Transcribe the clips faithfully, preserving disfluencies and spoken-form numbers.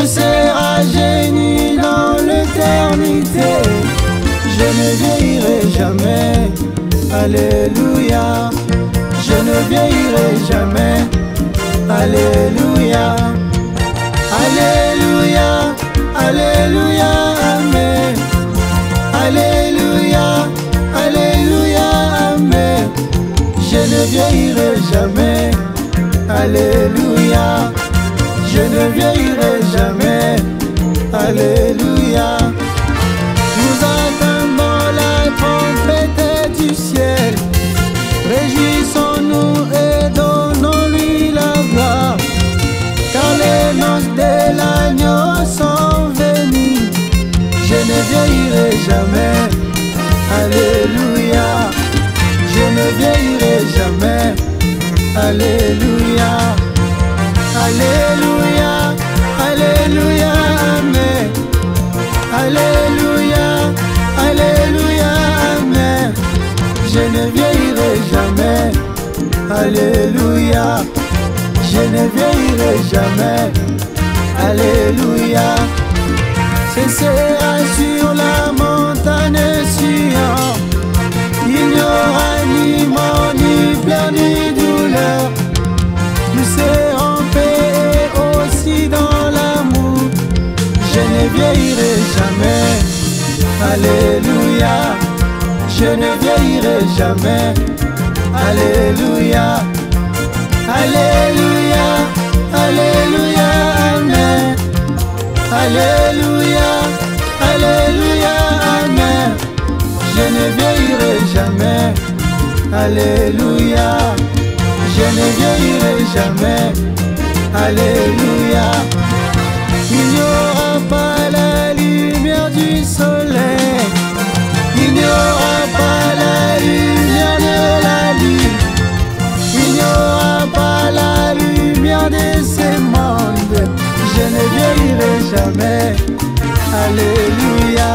Je serai génie dans l'éternité. Je ne vieillirai jamais, alléluia. Je ne vieillirai jamais, alléluia. Alléluia, alléluia, amen. Alléluia, alléluia, amen. Je ne vieillirai jamais, alléluia. Je ne vieillirai jamais, alléluia. Nous attendons la trompette du ciel. Réjouissons-nous et donnons-lui la gloire, car les noces de l'agneau sont venues. Je ne vieillirai jamais, alléluia. Je ne vieillirai jamais, alléluia. Alléluia, alléluia, amen. Alléluia, alléluia, amen. Je ne vieillirai jamais, alléluia. Je ne vieillirai jamais, alléluia. Ce sera sur la montagne Sion. Il n'y aura ni mort, ni pleurs, ni douleur. Nous serons dans l'amour. Je ne vieillirai jamais, alléluia. Je ne vieillirai jamais, alléluia. Alléluia, alléluia, amen. Alléluia, alléluia, amen. Je ne vieillirai jamais, alléluia. Je ne vieillirai jamais, alléluia. Il n'y aura pas la lumière du soleil, il n'y aura pas la lumière de la lune, il n'y aura pas la lumière de ce monde. Je ne vieillirai jamais, alléluia.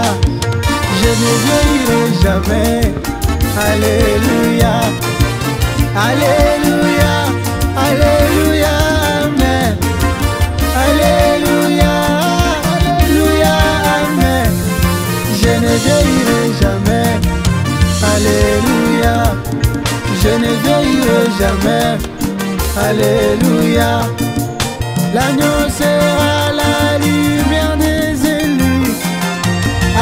Je ne vieillirai jamais, alléluia. Alléluia, alléluia. Alléluia, alléluia, amen. Je ne vieillirai jamais, alléluia. Je ne vieillirai jamais, alléluia. L'agneau sera la lumière des élus.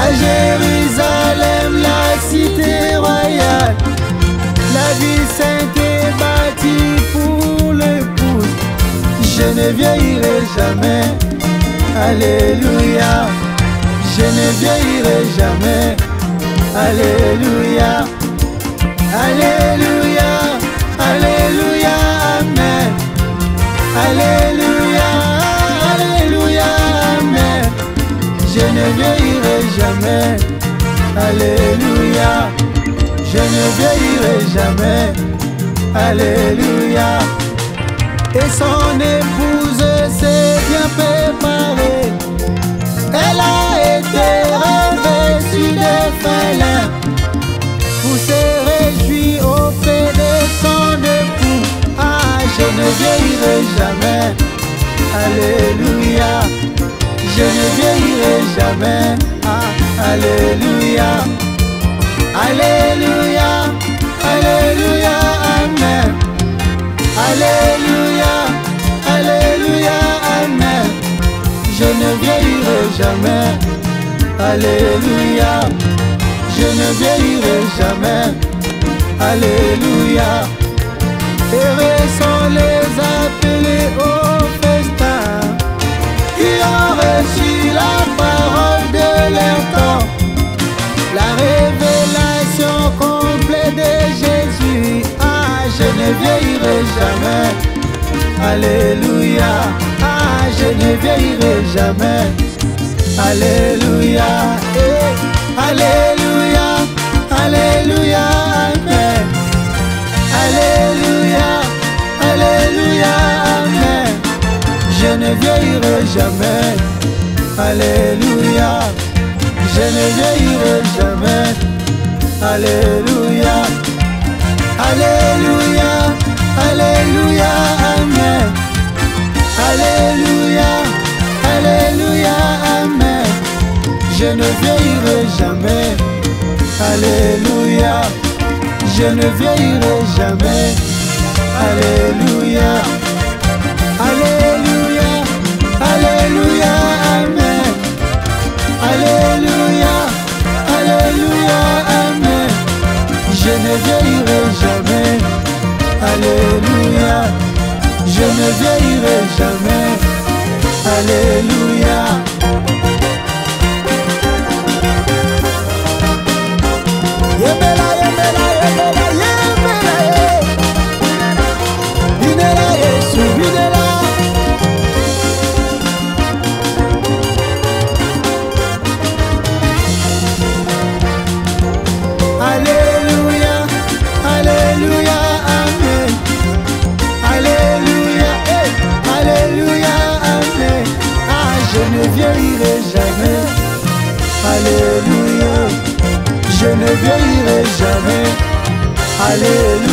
À Jérusalem, la cité royale, la vie sainte est bâtie pour le. Je ne vieillirai jamais, alléluia. Je ne vieillirai jamais, alléluia. Alléluia, alléluia, amen. Alléluia, alléluia, amen. Je ne vieillirai jamais, alléluia. Je ne vieillirai jamais, alléluia. Et son épouse s'est bien préparée. Elle a été revêtue de félin pour se réjouir au fait de son époux. Ah, je ne vieillirai jamais, alléluia. Je ne vieillirai jamais, ah, alléluia. Alléluia, alléluia, amen. Alléluia, alléluia, amen. Je ne vieillirai jamais, alléluia. Je ne vieillirai jamais, alléluia. Heureux sont les appelés au festin, qui ont reçu la parole de leur temps, la révélation complète de Jésus. Je ne vieillirai jamais, alléluia. Ah, je ne vieillirai jamais, alléluia. Eh, alléluia, alléluia, amen. Alléluia, alléluia, amen. Je ne vieillirai jamais, alléluia. Je ne vieillirai jamais, alléluia. Alléluia, alléluia, amen. Alléluia, alléluia. Alléluia, je ne vieillirai jamais. Alléluia, Alléluia, Alléluia, Amen. Alléluia, Alléluia, Amen. Je ne vieillirai jamais. Alléluia, je ne vieillirai jamais. Alléluia. Alléluia, je ne vieillirai jamais. Alléluia.